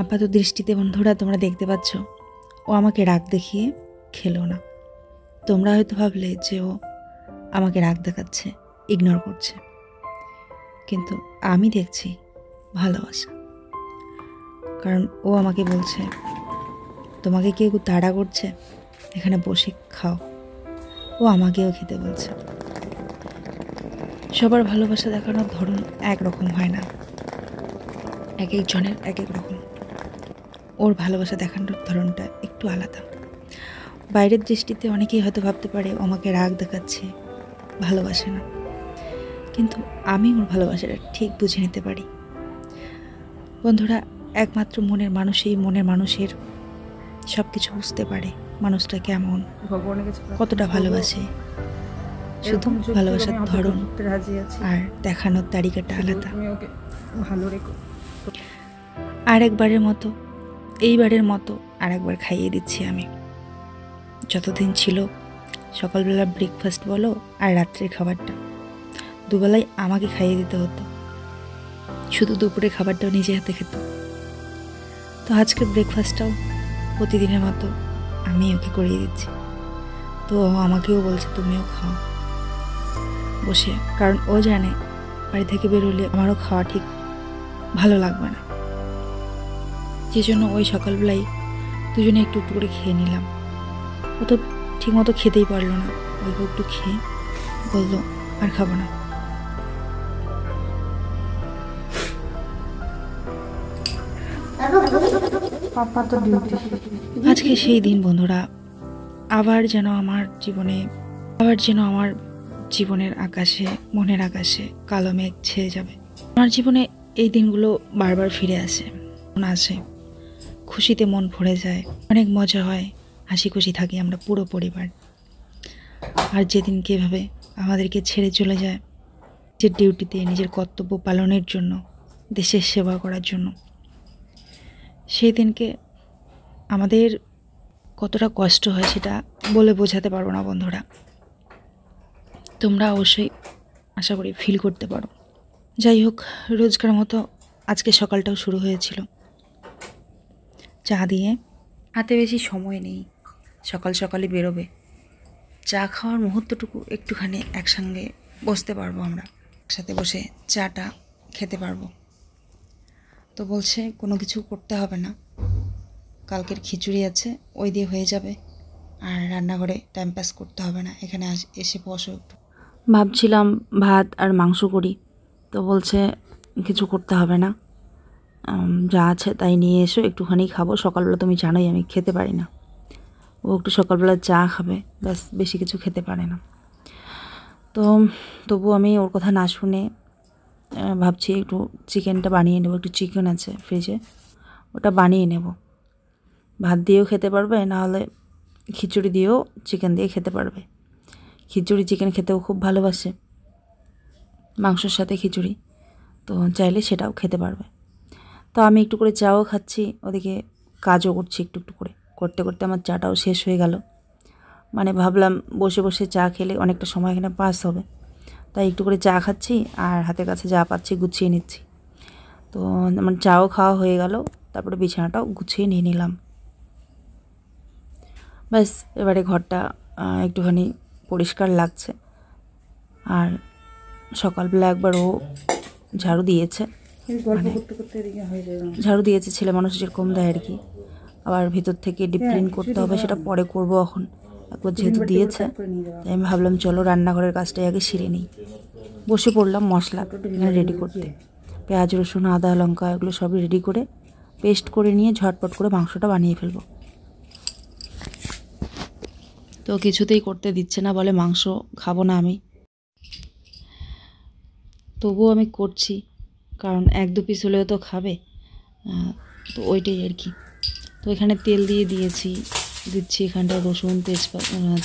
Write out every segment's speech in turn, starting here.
আপাত দৃষ্টিতে বন্ধুরা তোমরা দেখতে পাচ্ছ ও আমাকে রাগ দেখিয়ে খেলো না। তোমরা হয়তো ভাবলে যে ও আমাকে রাগ দেখাচ্ছে, ইগনোর করছে, কিন্তু আমি দেখছি ভালোবাসা। কারণ ও আমাকে বলছে তোমাকে কেউ তাড়া করছে, এখানে বসে খাও। ও আমাকেও খেতে বলছে। সবার ভালোবাসা দেখানোর ধরন একরকম হয় না, এক একজনের এক এক রকম। ওর ভালোবাসা দেখানোর ধরনটা একটু আলাদা। বাইরের দৃষ্টিতে অনেকেই হয়তো ভাবতে পারে আমাকে রাগ দেখাচ্ছে, ভালোবাসে না, কিন্তু আমি ওর ভালোবাসাটা ঠিক বুঝে নিতে পারি। বন্ধুরা, একমাত্র মনের মানুষই মনের মানুষের সব কিছু বুঝতে পারে, মানুষটা কেমন, কতটা ভালোবাসে। শুধু ভালোবাসার ধরন আর দেখানোর তালিকাটা আলাদা। এইবারের মতো আরেকবার খাইয়ে দিচ্ছি আমি। যতদিন ছিল সকালবেলা ব্রেকফাস্ট বলো আর রাত্রের খাবারটা দুবেলাই আমাকে খাইয়ে দিতে হতো, শুধু দুপুরে খাবারটাও নিজে হাতে খেত। তো আজকের ব্রেকফাস্টটাও প্রতিদিনের মতো আমি ওকে করিয়ে দিচ্ছি। তো আমাকেও বলছে তুমিও খাও বসে, কারণ ও জানে বাড়ি থেকে বেরোলে আমারও খাওয়া ঠিক ভালো লাগবে না। যে জন্য ওই সকালবেলায় দুজনে একটু একটু করে খেয়ে নিলাম। ও তো ঠিকমতো খেতেই পারলো না, অল্প একটু খেয়ে বললো আর খাবো না। আজকে সেই দিন বন্ধুরা, আবার যেন আমার জীবনের আকাশে, মনের আকাশে কালো মেঘ ছেয়ে যাবে। আমার জীবনে এই দিনগুলো বারবার ফিরে আসে, খুশিতে মন ভরে যায়, অনেক মজা হয়, হাসি খুশি থাকি আমরা পুরো পরিবার। আর যেদিনকে এভাবে আমাদেরকে ছেড়ে চলে যায়, যে ডিউটিতে, নিজের কর্তব্য পালনের জন্য, দেশের সেবা করার জন্য, সেই দিনকে আমাদের কতটা কষ্ট হয় সেটা বলে বোঝাতে পারবো না বন্ধুরা। তোমরা অবশ্যই আশা করি ফিল করতে পারো। যাই হোক, রোজকার মতো আজকে সকালটাও শুরু হয়েছিল চা দিয়ে। হাতে বেশি সময় নেই, সকাল সকালই বেরোবে। চা খাওয়ার মুহূর্তটুকু একটুখানি একসঙ্গে বসতে পারবো, আমরা একসাথে বসে চাটা খেতে পারবো। তো বলছে কোনো কিছু করতে হবে না, কালকের খিচুড়ি আছে, ওই দিয়ে হয়ে যাবে, আর রান্নাঘরে টাইম পাস করতে হবে না, এখানে এসে বসো একটু। ভাবছিলাম ভাত আর মাংস করি, তো বলছে কিছু করতে হবে না, যা আছে তাই নিয়ে এসো, একটুখানি খাবো। সকালবেলা তুমি জানোই আমি খেতে পারি না, ও একটু সকালবেলা চা খাবে ব্যাস, বেশি কিছু খেতে পারে না। তো তবু আমি ওর কথা না শুনে ভাবছি একটু চিকেনটা বানিয়ে নেব। একটু চিকেন আছে ফ্রিজে, ওটা বানিয়ে নেব। ভাত দিয়েও খেতে পারবে, নাহলে খিচুড়ি দিয়েও চিকেন দিয়ে খেতে পারবে। খিচুড়ি চিকেন খেতেও খুব ভালোবাসে, মাংসের সাথে খিচুড়ি, তো চাইলে সেটাও খেতে পারবে। তো আমি একটু করে চাও খাচ্ছি, ওদিকে কাজও করছি একটু একটু করে। করতে করতে আমার চাটাও শেষ হয়ে গেল। মানে ভাবলাম বসে বসে চা খেলে অনেকটা সময় এখানে পাস হবে, তাই একটু করে চা খাচ্ছি আর হাতের কাছে যা পাচ্ছি গুছিয়ে নিচ্ছি। তো আমার চাও খাওয়া হয়ে গেল, তারপরে বিছানাটাও গুছিয়ে নিয়ে নিলাম। ব্যাস, এবারে ঘরটা একটুখানি পরিষ্কার লাগছে। আর সকালবেলা একবার ও ঝাড়ু দিয়েছে, ঝাড়ু দিয়েছে ছেলে মানুষ যেরকম দেয় আর কি। আবার ভিতর থেকে ডিপ ক্লিন করতে হবে, সেটা পরে করব। এখন একবার যেহেতু দিয়েছে, আমি ভাবলাম চলো রান্নাঘরের কাজটাই আগে সেরে নিই। বসে পড়লাম মশলা রেডি করতে। পেঁয়াজ, রসুন, আদা, লঙ্কা এগুলো সবই রেডি করে পেস্ট করে নিয়ে ঝটপট করে মাংসটা বানিয়ে ফেলবো। তো কিছুতেই করতে দিচ্ছে না, বলে মাংস খাবো না আমি। তবুও আমি করছি, কারণ এক দু পিস হলেও তো খাবে, তো ওইটাই আর কি। তো এখানে তেল দিয়ে দিচ্ছি এখানটা রসুন,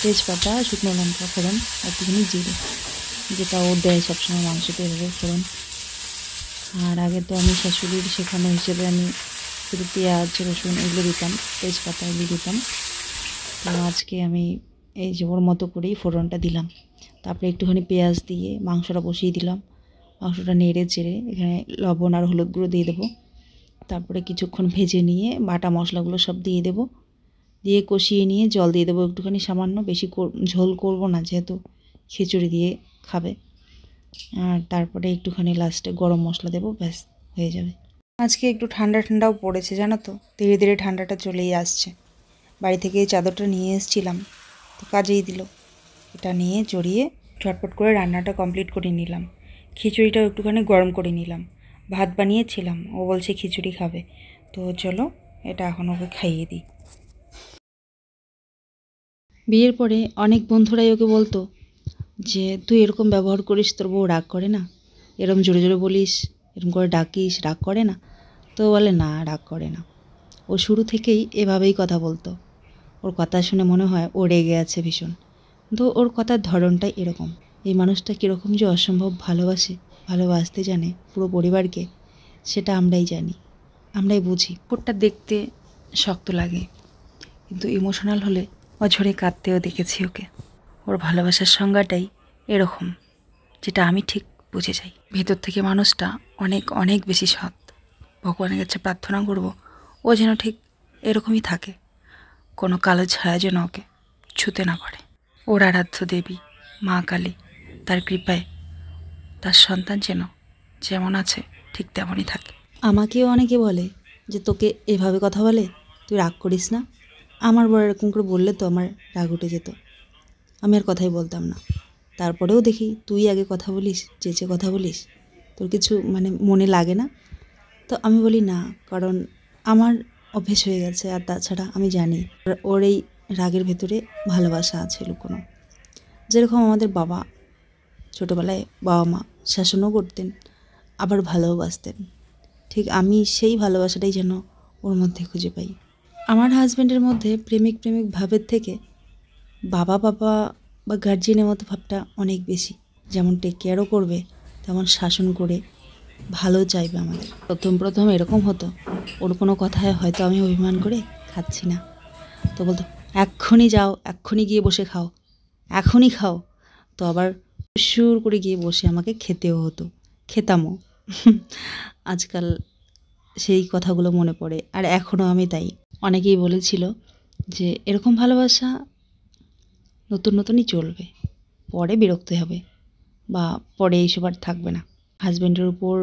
তেজপাতা, শুকনো লঙ্কা ফোড়ন, একটুখানি জিরে, যেটা ও দেয় সবসময় মাংসতে ফোড়ন। আর আগে তো আমি শাশুড়ির শেখানো হিসেবে আমি শুধু পেঁয়াজ, রসুন এগুলো দিতাম, তেজপাতা এগুলো দিতাম। তো আজকে আমি এই যে ওর মতো করেই ফোড়নটা দিলাম। তারপরে একটুখানি পেঁয়াজ দিয়ে মাংসটা বসিয়ে দিলাম। মাংসটা নেড়ে চেড়ে এখানে লবণ আর হলুদ গুঁড়ো দিয়ে দেবো। তারপরে কিছুক্ষণ ভেজে নিয়ে বাটা মশলাগুলো সব দিয়ে দেবো, দিয়ে কষিয়ে নিয়ে জল দিয়ে দেবো একটুখানি, সামান্য, বেশি ঝোল করব না যেহেতু খিচুড়ি দিয়ে খাবে। আর তারপরে একটুখানি লাস্টে গরম মশলা দেবো, ব্যাস হয়ে যাবে। আজকে একটু ঠান্ডা ঠান্ডাও পড়েছে জানো তো, ধীরে ধীরে ঠান্ডাটা চলেই আসছে। বাড়ি থেকে চাদরটা নিয়ে এসেছিলাম তো কাজেই দিল, এটা নিয়ে জড়িয়ে ঝটপট করে রান্নাটা কমপ্লিট করে নিলাম। খিচুড়িটাও একটুখানি গরম করে নিলাম, ভাত বানিয়েছিলাম, ও বলছে খিচুড়ি খাবে, তো চলো এটা এখন ওকে খাইয়ে দিই। বিয়ের পরে অনেক বন্ধুরাই ওকে বলতো যে তুই এরকম ব্যবহার করিস, তোর বউ রাগ করে না? এরকম জোরে জোরে বলিস, এরকম করে ডাকিস, রাগ করে না? তো বলে না, রাগ করে না। ও শুরু থেকেই এভাবেই কথা বলতো। ওর কথা শুনে মনে হয় ও রেগে আছে ভীষণ, কিন্তু ওর কথার ধরনটাই এরকম। এই মানুষটা কীরকম যে অসম্ভব ভালোবাসে, ভালোবাসতে জানে পুরো পরিবারকে, সেটা আমরাই জানি, আমরাই বুঝি। ওটা দেখতে শক্ত লাগে, কিন্তু ইমোশনাল হলে অঝরে কাঁদতেও দেখেছি ওকে। ওর ভালোবাসার সংজ্ঞাটাই এরকম, যেটা আমি ঠিক বুঝে যাই। ভেতর থেকে মানুষটা অনেক অনেক বেশি সৎ। ভগবানের কাছে প্রার্থনা করব ও যেন ঠিক এরকমই থাকে, কোনো কালো ছায়া যেন ওকে ছুঁতে না পারে। ওর আরাধ্য দেবী মা কালী, তার কৃপায় তার সন্তান যেন যেমন আছে ঠিক তেমনই থাকে। আমাকেও অনেকে বলে যে তোকে এভাবে কথা বলে, তুই রাগ করিস না? আমার বড় এরকম করে বললে তো আমার রাগ উঠে যেত, আমি আর কথাই বলতাম না। তারপরেও দেখি তুই আগে কথা বলিস, চেঁচে কথা বলিস, তোর কিছু মনে লাগে না? তো আমি বলি না, কারণ আমার অভ্যেস হয়ে গেছে, আর তাছাড়া আমি জানি ওর এই রাগের ভেতরে ভালোবাসা আছে লুকোনো। যেরকম আমাদের বাবা ছোটোবেলায় বাবা মা শাসনও করতেন, আবার ভালোবাসতেন, ঠিক আমি সেই ভালোবাসাটাই যেন ওর মধ্যে খুঁজে পাই। আমার হাজব্যান্ডের মধ্যে প্রেমিক ভাবের থেকে বাবা বাবা বা গার্জিয়ানের মতো ভাবটা অনেক বেশি। যেমন টেক কেয়ারও করবে, তেমন শাসন করে ভালো চাইবে আমাদের। প্রথম এরকম হতো, ওর কোনো কথায় হয়তো আমি অভিমান করে খাচ্ছি না, তো বলতো এক্ষুনি যাও, এক্ষুনি গিয়ে বসে খাও, এখনই খাও। তো আবার সুর করে গিয়ে বসে আমাকে খেতেও হতো, খেতামও। আজকাল সেই কথাগুলো মনে পড়ে, আর এখনও আমি তাই। অনেকেই বলেছিল যে এরকম ভালোবাসা নতুনই চলবে, পরে বিরক্ত হবে বা পরে এইসব আর থাকবে না। হাজব্যান্ডের উপর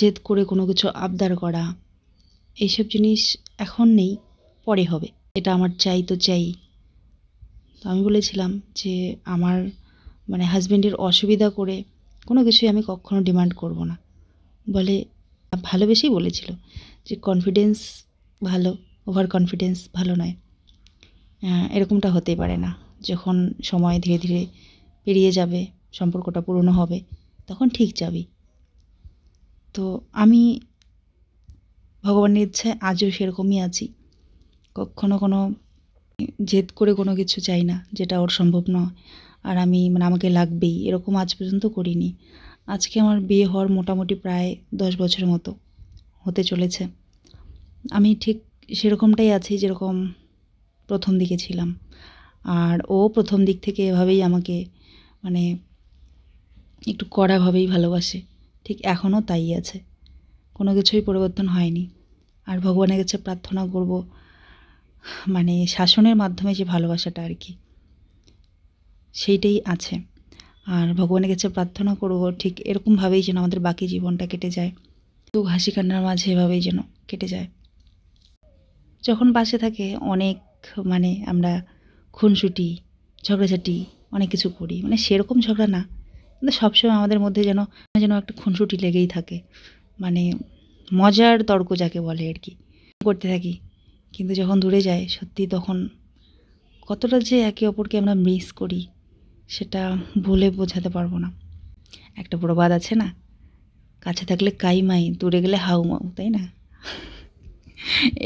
জেদ করে কোনো কিছু আবদার করা, এইসব জিনিস এখন নেই, পরে হবে, এটা আমার চাই তো চাই। তো আমি বলেছিলাম যে আমার হাজব্যান্ডের অসুবিধা করে কোনো কিছুই আমি কখনো ডিমান্ড করব না। বলে ভালোবেসেই বলেছিল যে কনফিডেন্স ভালো, ওভার কনফিডেন্স ভালো নয়, এরকমটা হতেই পারে না। যখন সময় ধীরে ধীরে পেরিয়ে যাবে, সম্পর্কটা পুরনো হবে, তখন ঠিক যাবি। তো আমি ভগবানের ইচ্ছায় আজও সেরকমই আছি, কখনো কোনো জেদ করে কোনো কিছু চাই না যেটা ওর সম্ভব নয়, আর আমি আমাকে লাগবেই এরকম আজ পর্যন্ত করিনি। আজকে আমার বিয়ে হওয়ার মোটামুটি প্রায় 10 বছরের মতো হতে চলেছে। আমি ঠিক সেরকমটাই আছি যেরকম প্রথম দিকে ছিলাম, আর ও প্রথম দিক থেকে এভাবেই আমাকে একটু কড়াভাবেই ভালোবাসে, ঠিক এখনও তাই আছে, কোনো কিছুই পরিবর্তন হয়নি। আর ভগবানের কাছে প্রার্থনা করব শাসনের মাধ্যমে যে ভালোবাসাটা আর কি, সেইটাই আছে। আর ভগবানের কাছে প্রার্থনা করব ঠিক এরকমভাবেই যেন আমাদের বাকি জীবনটা কেটে যায়, তো হাসি কান্নার মাঝে এভাবেই যেন কেটে যায়। যখন পাশে থাকে অনেক আমরা খুনসুটি, ঝগড়াঝাটি অনেক কিছু করি, সেরকম ঝগড়া না, কিন্তু সবসময় আমাদের মধ্যে যেন একটা খুনসুটি লেগেই থাকে, মজার তর্ক যাকে বলে আর কি, করতে থাকি। কিন্তু যখন দূরে যায় সত্যি তখন কতটা যে একে অপরকে আমরা মিস করি সেটা বলে বোঝাতে পারবো না। একটা প্রবাদ আছে না, কাছে থাকলে কাইমাই, দূরে গেলে হাউমাউ, তাই না?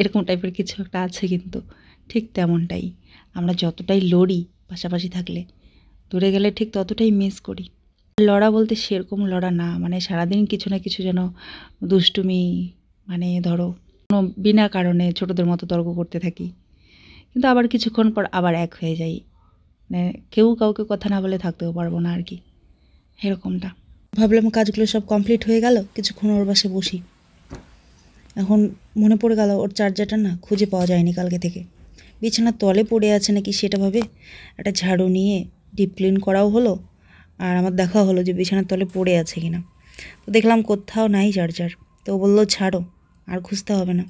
এরকম টাইপের কিছু একটা আছে, কিন্তু ঠিক তেমনটাই আমরা যতটাই লড়ি পাশাপাশি থাকলে, দূরে গেলে ঠিক ততটাই মিস করি। লড়া বলতে সেরকম লড়া না, সারাদিন কিছু না কিছু যেন দুষ্টুমি, ধরো কোনো বিনা কারণে ছোটদের মতো তর্ক করতে থাকি, কিন্তু আবার কিছুক্ষণ পর আবার এক হয়ে যাই। মানে কেউ কাউকে কথা না বলে থাকতেও পারবো না আর কি এরকমটা ভাবলাম কাজগুলো সব কমপ্লিট হয়ে গেল কিছুক্ষণ ওর পাশে বসি এখন মনে পড়ে গেল ওর চার্জারটা না খুঁজে পাওয়া যায়নি কালকে থেকে বিছানার তলে পড়ে আছে নাকি সেটা ভাবে একটা ঝাড়ু নিয়ে ডিপ ক্লিন করাও হলো আর আমার দেখা হলো যে বিছানার তলে পড়ে আছে কিনা তো দেখলাম কোথাও নাই চার্জার তো বলল ছাড়ো আর খুঁজতে হবে না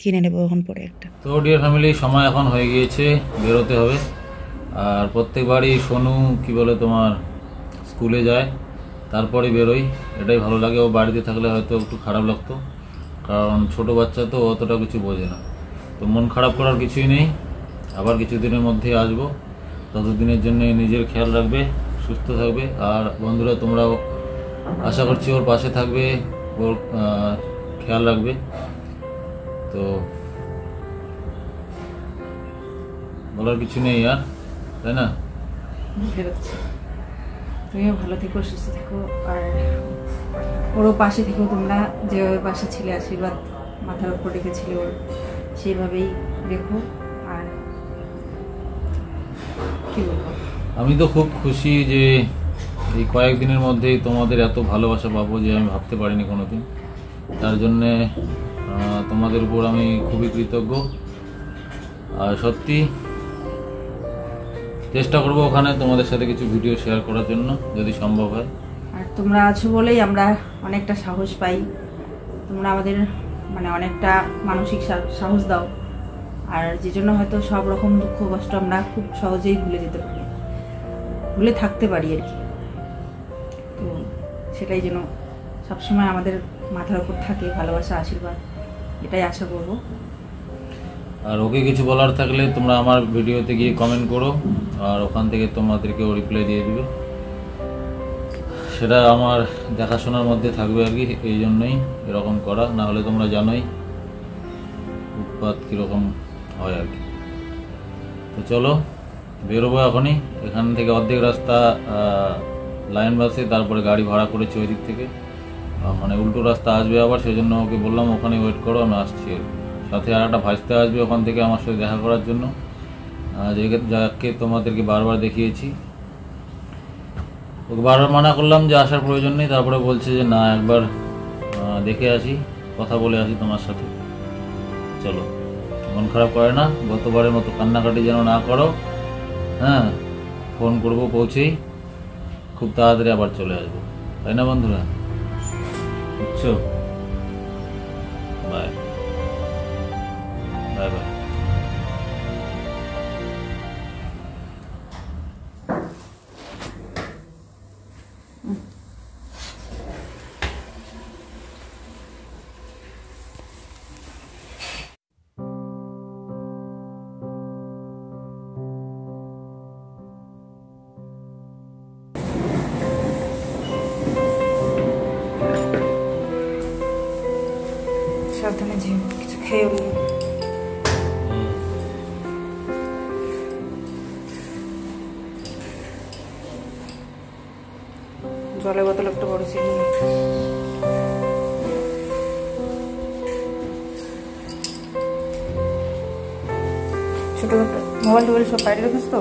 কিনে নেব এখন পরে একটা তো ডিয়ার ফ্যামিলি সময় এখন হয়ে গিয়েছে বেরোতে হবে আর প্রত্যেকবারই সোনু কি বলে তোমার স্কুলে যায় তারপরে বেরোই এটাই ভালো লাগে ও বাড়িতে থাকলে হয়তো একটু খারাপ লাগতো কারণ ছোটো বাচ্চা তো অতটা কিছু বোঝে না তো মন খারাপ করার কিছুই নেই আবার কিছুদিনের মধ্যে আসবো ততদিনের জন্য নিজের খেয়াল রাখবে সুস্থ থাকবে আর বন্ধুরা তোমরাও আশা করছি ওর পাশে থাকবে ওর খেয়াল রাখবে তো বলার কিছু নেই আর তাই না তুমিও ভালো থেকো সুস্থ থেকো আর ওরও পাশে থেকো তোমরা যেভাবে পাশে ছিলে আশীর্বাদ মাথার উপর রেখেছিলে ওর সেইভাবেই দেখো আর কি বলবো আমি তো খুব খুশি যে এই কয়েকদিনের মধ্যেই তোমাদের এত ভালোবাসা পাবো যে আমি ভাবতে পারিনি কোনোদিন তার জন্যে তোমাদের উপর আমি খুবই কৃতজ্ঞ আর সত্যি চেষ্টা করব ওখানে তোমাদের সাথে কিছু ভিডিও শেয়ার করার জন্য যদি সম্ভব হয় আর তোমরা আছো বলেই আমরা অনেকটা সাহস পাই তোমরা আমাদের মানে অনেকটা মানসিক সাহস দাও আর যে জন্য হয়তো সব রকম দুঃখ কষ্ট আমরা খুব সহজেই ভুলে থাকতে পারি আর কি তো সেটাই যেন সবসময় আমাদের মাথার উপর থাকে ভালোবাসা আশীর্বাদ এটাই আশা করব আর ওকে কিছু বলার থাকলে তোমরা আমার ভিডিওতে গিয়ে কমেন্ট করো আর ওখান থেকে তোমাদেরকে ও রিপ্লাই দিয়ে দিবে সেটা আমার দেখাশোনার মধ্যে থাকবে আর কি এই জন্যই এরকম করা না হলে তোমরা জানোই উৎপাত কীরকম হয় আর কি তো চলো বেরোবো এখনই এখান থেকে অর্ধেক রাস্তা লাইন বাসে তারপরে গাড়ি ভাড়া করেছি ওই দিক থেকে মানে উল্টো রাস্তা আসবে আবার সেই জন্য ওকে বললাম ওখানে ওয়েট করো আমি আসছি আর সাথে আর একটা ভাইস্তে আসবে ওখান থেকে আমার সাথে দেখা করার জন্য যাকে তোমাদেরকে বারবার দেখিয়েছি ওকে বারবার মানা করলাম যে আসার প্রয়োজন নেই তারপরে বলছে যে না একবার দেখে আসি কথা বলে আসি তোমার সাথে চলো মন খারাপ করে না গতবারের মতো কান্নাকাটি যেন না করো হ্যাঁ ফোন করবো পৌঁছেই খুব তাড়াতাড়ি আবার চলে আসবো তাই না বন্ধুরা বুঝছো বাই বাই বাই জলের বোতল একটা বড় ছিল ছোট মোবাইল টোবাইল সব বাইরে রেখেছ তো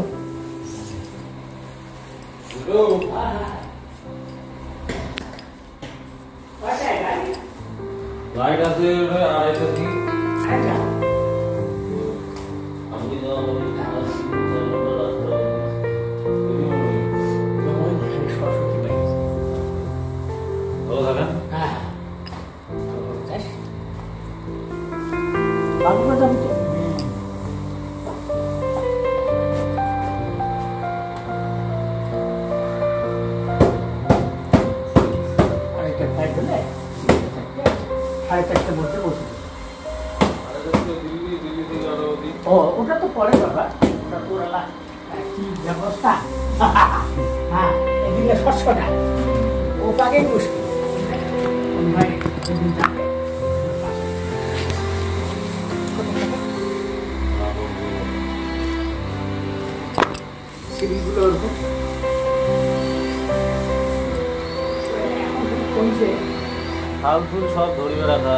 ফুল সব ধরিয়ে রাখা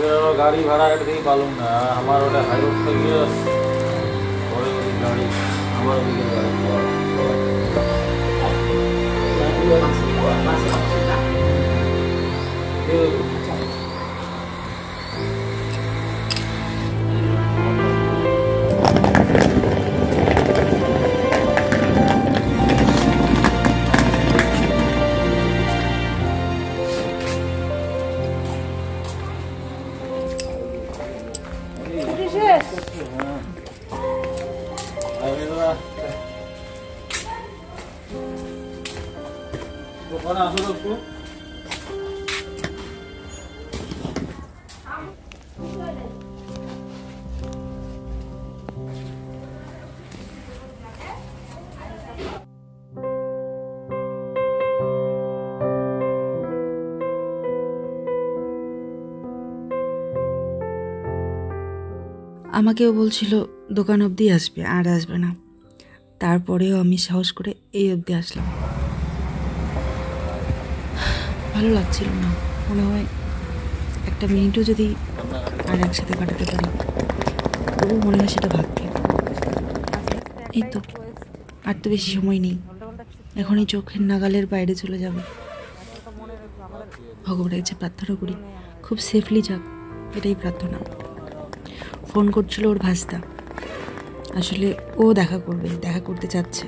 गाड़ी भाड़ा कटती पालू ना हमारे हाई रोड पे गाड़ी हमारे আমাকেও বলছিল দোকান অবধি আসবে আর আসবে না তারপরেও আমি সাহস করে এই অবধি আসলাম ভালো লাগছিল না মনে হয় একটা মিনিটও যদি আর একসাথে কাটাতে পারি তবু মনে হয় সেটা ভাগ্যে এই তো আর তো বেশি সময় নেই এখনই চোখের নাগালের বাইরে চলে যাবে ভগবানের কাছে প্রার্থনা করি খুব সেফলি যাক এটাই প্রার্থনা ফোন করছিল ওর ভাস্তা আসলে ও দেখা করবে দেখা করতে যাচ্ছে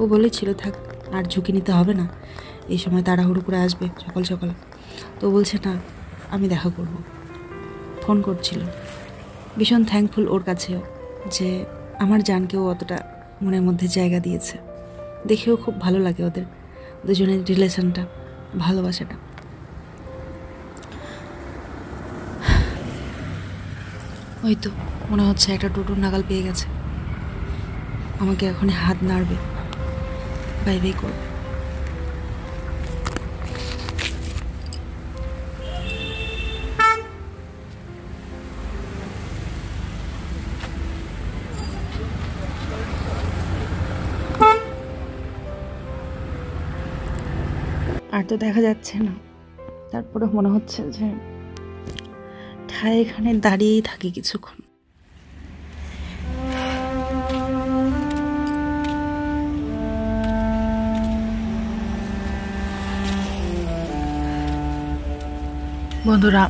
ও বলেছিল থাক আর ঝুঁকি নিতে হবে না এই সময় তাড়াহুড়ো করে আসবে সকাল সকাল তো বলছে না আমি দেখা করব ফোন করছিল ভীষণ থ্যাঙ্কফুল ওর কাছেও যে আমার জানকেও অতটা মনের মধ্যে জায়গা দিয়েছে দেখেও খুব ভালো লাগে ওদের দুজনের রিলেশনটা ভালোবাসাটা ওই তো মনে হচ্ছে একটা টোটোর নাগাল পেয়ে গেছে আমাকে এখনই হাত নাড়বে বাই বাই করবে আর তো দেখা যাচ্ছে না তারপরে মনে হচ্ছে যে ঠায় এখানে দাঁড়িয়েই থাকি কিছুক্ষণ বন্ধুরা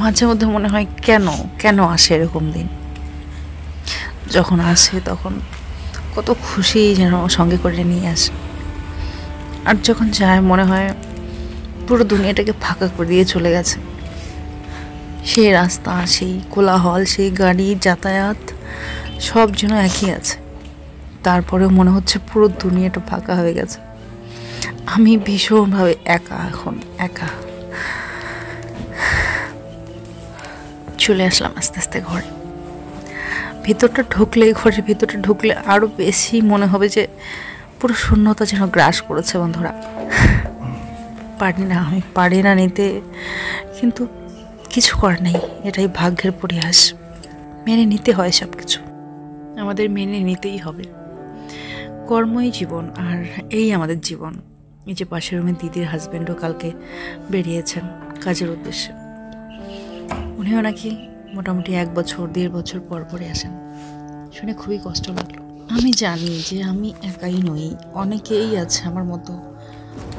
মাঝে মধ্যে মনে হয় কেন কেন আসে এরকম দিন যখন আসে তখন কত খুশি যেন সঙ্গে করে নিয়ে আসে আর যখন যায় মনে হয় পুরো দুনিয়াটাকে ফাঁকা করে দিয়ে চলে গেছে সেই রাস্তা সেই কোলাহল সেই গাড়ি যাতায়াত সব যেন একই আছে তারপরেও মনে হচ্ছে পুরো দুনিয়াটা ফাঁকা হয়ে গেছে আমি ভীষণভাবে একা এখন একা চলে আসলাম আস্তে আস্তে ঘরে ভিতরটা ঢুকলে ঘরের ভিতরটা ঢুকলে আরও বেশি মনে হবে যে পুরো শূন্যতা যেন গ্রাস করেছে বন্ধুরা পারি না আমি পারি না নিতে কিন্তু কিছু করার নেই এটাই ভাগ্যের পরিহাস মেনে নিতে হয় সব কিছু আমাদের মেনে নিতেই হবে কর্মই জীবন আর এই আমাদের জীবন এই যে পাশের রুমে দিদির হাজব্যান্ডও কালকে বেরিয়েছেন কাজের উদ্দেশ্যে উনিও নাকি মোটামুটি 1 বছর 1.5 বছর পর পরে আসেন শুনে খুবই কষ্ট লাগলো আমি জানি যে আমি একাই নই অনেকেই আছে আমার মতো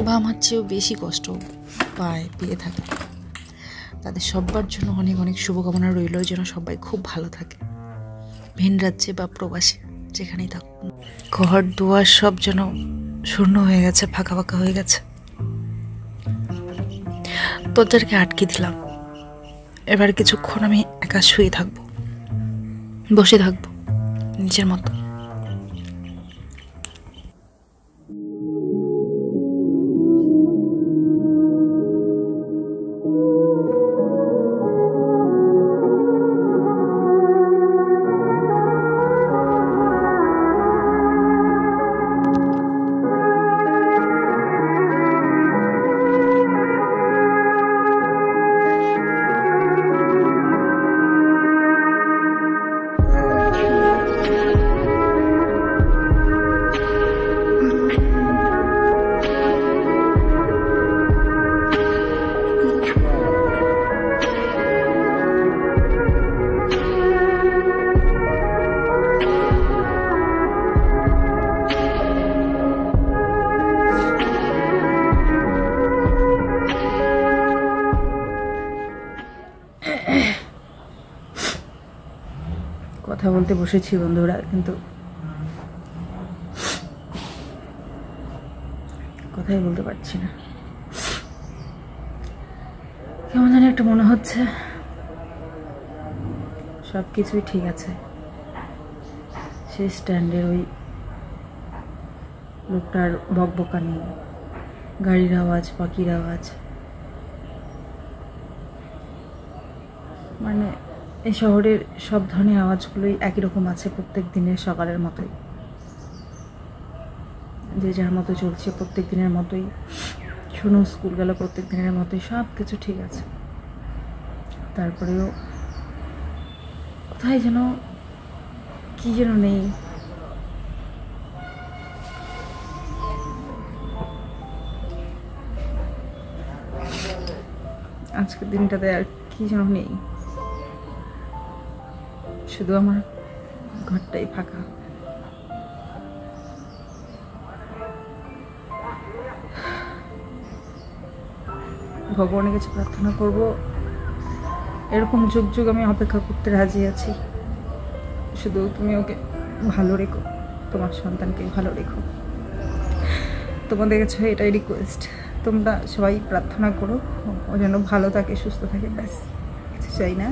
বা আমার চেয়েও বেশি কষ্ট পেয়ে থাকে তাদের সব্বার জন্য অনেক অনেক শুভকামনা রইল যেন সবাই খুব ভালো থাকে ভিন রাজ্যে বা প্রবাসী যেখানেই থাকুক ঘর দুয়ার সব যেন শূন্য হয়ে গেছে ফাঁকা ফাঁকা হয়ে গেছে তোদেরকে আটকে দিলাম এবার কিছুক্ষণ আমি একা শুয়ে থাকবো বসে থাকবো নিজের মতো কথা বলতে বসেছি বন্ধুরা, কিন্তু কথাই বলতে পারছি না, কেমন জানি একটা মনে হচ্ছে সব কিছুই ঠিক আছে। সেই স্ট্যান্ডের ওই লোকটার বকবকানি, গাড়ির আওয়াজ, পাখির আওয়াজ, মানে এই শহরের সব ধরনের আওয়াজগুলোই একই রকম আছে, প্রত্যেক দিনের সকালের মতোই, যে যার মতো চলছে, প্রত্যেক দিনের মতোই। শুনো স্কুল গেল প্রত্যেক দিনের মতোই, সব কিছু ঠিক আছে। তারপরেও কোথায় যেন কি যেন নেই, আজকের দিনটাতে আর কি যেন নেই, শুধু আমার ঘরটাই ফাঁকা। ভগবানের কাছে প্রার্থনা করব, এরকম যুগ যুগ আমি অপেক্ষা করতে রাজি আছি, শুধু তুমি ওকে ভালো রেখো, তোমার সন্তানকে ভালো রেখো। তোমাদের কাছে এটাই রিকোয়েস্ট, তোমরা সবাই প্রার্থনা করো ও যেন ভালো থাকে, সুস্থ থাকে, ব্যাস কিছু চাই না।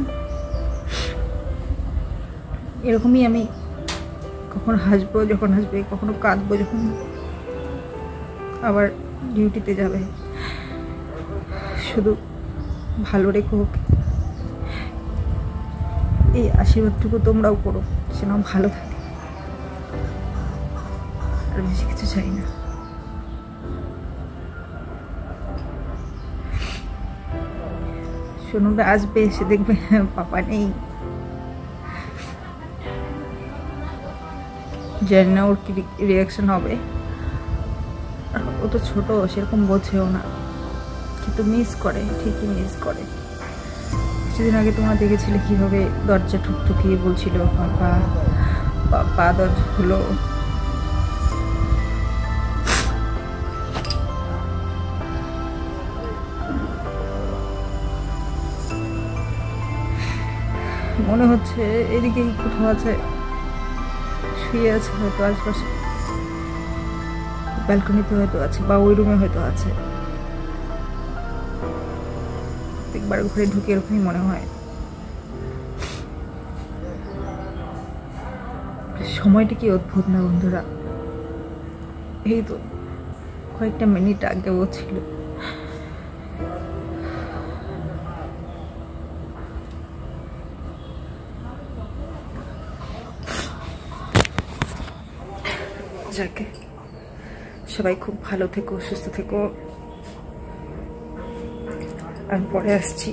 এরকমই আমি কখনো হাসবো, যখন হাসবে, কখনো কাঁদবো, যখন আবার ডিউটিতে যাবে। শুধু ভালো রেখো, এই আশীর্বাদটুকু তোমরাও করো, সে নাও ভালো থাকে, আর বেশি কিছু চাই না। সোনুরা আসবে, সে দেখবে পাপা নেই, জানি না ওর কি রিয়াকশন হবে, ও তো ছোট, সেরকম বোঝেও না, কিন্তু মিস করে, ঠিকই মিস করে। কিছুদিন আগে তোমরা দেখেছিলে কীভাবে দরজা ঠুকঠুকিয়ে বলছিল পাপা পাপা, দরজা খুলো। মনে হচ্ছে এদিকেই কোথাও আছে, শুয়ে আছে হয়তো, আশপাশে ব্যালকনিতে হয়তো আছে, বা ওই রুমে হয়তো আছে। একবার ঘরে ঢুকে এরকমই মনে হয়, সময়টা কি অদ্ভুত না বন্ধুরা। এই তো কয়েকটা মিনিট আগে ও ছিল, যাকে সবাই খুব ভালো থেকো, সুস্থ থেকো। আমি পরে আসছি।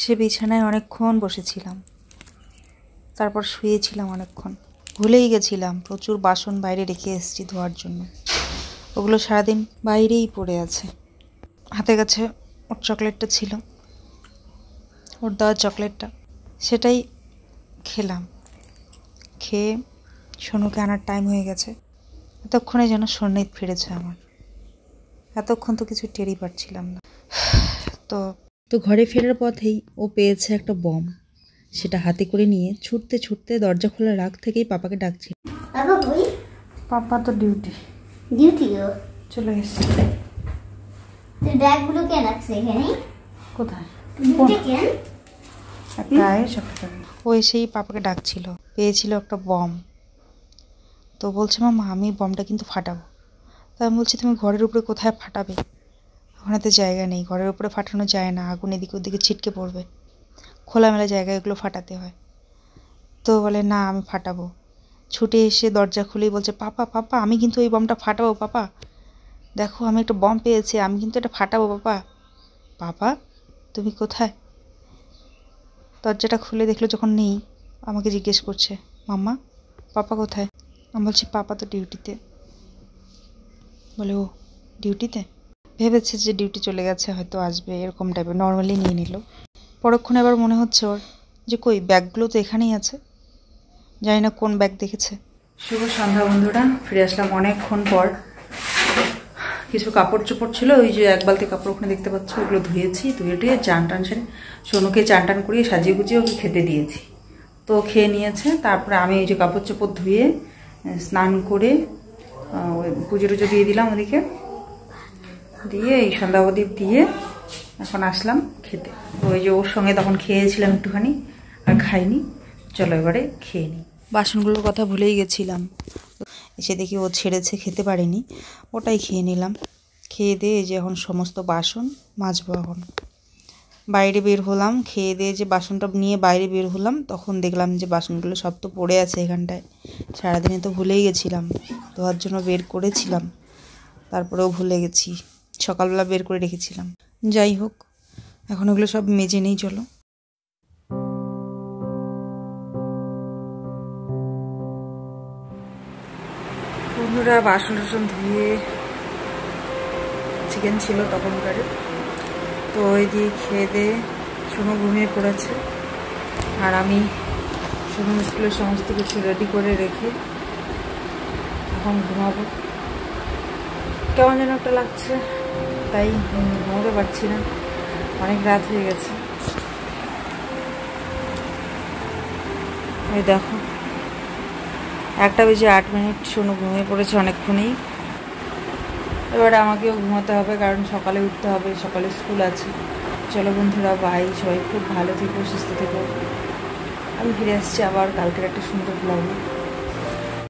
সে বিছানায় অনেকক্ষণ বসেছিলাম, তারপর শুয়েছিলাম অনেকক্ষণ, ভুলেই গেছিলাম প্রচুর বাসন বাইরে রেখে এসেছি ধোয়ার জন্য, ওগুলো সারাদিন বাইরেই পড়ে আছে। হাতে কাছে ওর চকলেটটা ছিল, ওর দেওয়া চকলেটটা, সেটাই খেলাম। খেয়ে সোনুকে আনার টাইম হয়ে গেছে। এতক্ষণে যেন সন্নিধ ফিরেছে আমার, এতক্ষণ তো কিছু টেরই পাচ্ছিলাম না। তো তো ঘরে ফেরার পথেই ও পেয়েছে একটা বম, সেটা হাতে করে নিয়ে ছুটতে ছুটতে দরজা খোলা রাখ থেকেই পাপাকে ডাকছিল। পাপা তো ডিউটি চলে গেছে। কোথায় ও এসেই পাপাকে ডাকছিল, পেয়েছিল একটা বম। তো বলছে মামা আমি বমটা কিন্তু ফাটাবো। তা আমি বলছি তুমি ঘরের উপরে কোথায় ফাটাবে, ওখানে তো জায়গা নেই, ঘরের উপরে ফাটানো যায় না, আগুন এদিকে ওদিকে ছিটকে পড়বে, খোলামেলা জায়গায় এগুলো ফাটাতে হয়। তো বলে না আমি ফাটাবো। ছুটে এসে দরজা খুলেই বলছে পাপা পাপা আমি কিন্তু ওই বমটা ফাটাবো পাপা, দেখো আমি একটা বম পেয়েছি, আমি কিন্তু এটা ফাটাবো পাপা। পাপা তুমি কোথায়? দরজাটা খুলে দেখলো যখন নেই, আমাকে জিজ্ঞেস করছে মাম্মা পাপা কোথায়? আমি বলছি পাপা তো ডিউটিতে। বলে ও ডিউটিতে? ভেবেছে যে ডিউটি চলে গেছে, হয়তো আসবে এরকম টাইপের, নর্মালি নিয়ে নিল। পরক্ষণে আবার মনে হচ্ছে ওর যে কই ব্যাগগুলো তো এখানেই আছে, জানি না কোন ব্যাগ দেখেছে। শুভ সন্ধ্যা বন্ধুরা, ফিরে আসলাম অনেকক্ষণ পর। কিছু কাপড় চোপড় ছিল ওই যে এক বালতি কাপড় ওখানে দেখতে পাচ্ছ ওগুলো ধুয়েছি, ধুয়ে টুয়ে চান টান সেরে সোনুকে চান টান করিয়ে সাজিয়ে গুছিয়ে ওকে খেতে দিয়েছি, তো খেয়ে নিয়েছে। তারপরে আমি ওই যে কাপড় চোপড় ধুয়ে স্নান করে পুজো টুজো দিয়ে দিলাম ওদিকে, দিয়ে এই সন্ধ্যা প্রদীপ দিয়ে এখন আসলাম খেতে। ওই যে ওর সঙ্গে তখন খেয়েছিলাম একটুখানি, আর খাইনি, চলো এবারে খেয়ে নিই। বাসনগুলোর কথা ভুলেই গেছিলাম, এসে দেখি ও ছেড়েছে, খেতে পারিনি, ওটাই খেয়ে নিলাম। খেয়ে দিয়ে যে এখন সমস্ত বাসন মাজবো। এখন বাইরে বের হলাম, খেয়ে দিয়ে যে বাসনটা নিয়ে বাইরে বের হলাম, তখন দেখলাম যে বাসনগুলো সব তো পড়ে আছে এখানটায়। সারাদিনে তো ভুলেই গেছিলাম, ধোয়ার জন্য বের করেছিলাম, তারপরেও ভুলে গেছি, সকালবেলা বের করে রেখেছিলাম। যাই হোক, এখন ওগুলো সব মেজে নেই, চলো। বন্ধুরা, বাসন টাসন ধুয়ে চিকেন ছিল তখনকারে, তো ওই দিয়ে খেয়ে দিয়ে সোনু ঘুমিয়ে পড়েছে, আর আমি সোনু স্কুলের সমস্ত কিছু রেডি করে রেখে এখন ঘুমাবো। কেমন যেন একটা লাগছে, তাই ঘুমাতে পারছি না, অনেক রাত হয়ে গেছে। এই দেখো 1টা বেজে 8 মিনিট, সোনু ঘুমিয়ে পড়েছে অনেকক্ষণই। এবারে আমাকেও ঘুমাতে হবে, কারণ সকালে উঠতে হবে, সকালে স্কুল আছে। চলো বন্ধুরা, বাই, সবাই খুব ভালো থেকো, সুস্থ থেকো। আমি ফিরে আসছি আবার কালকের একটা সুন্দর ব্লগে।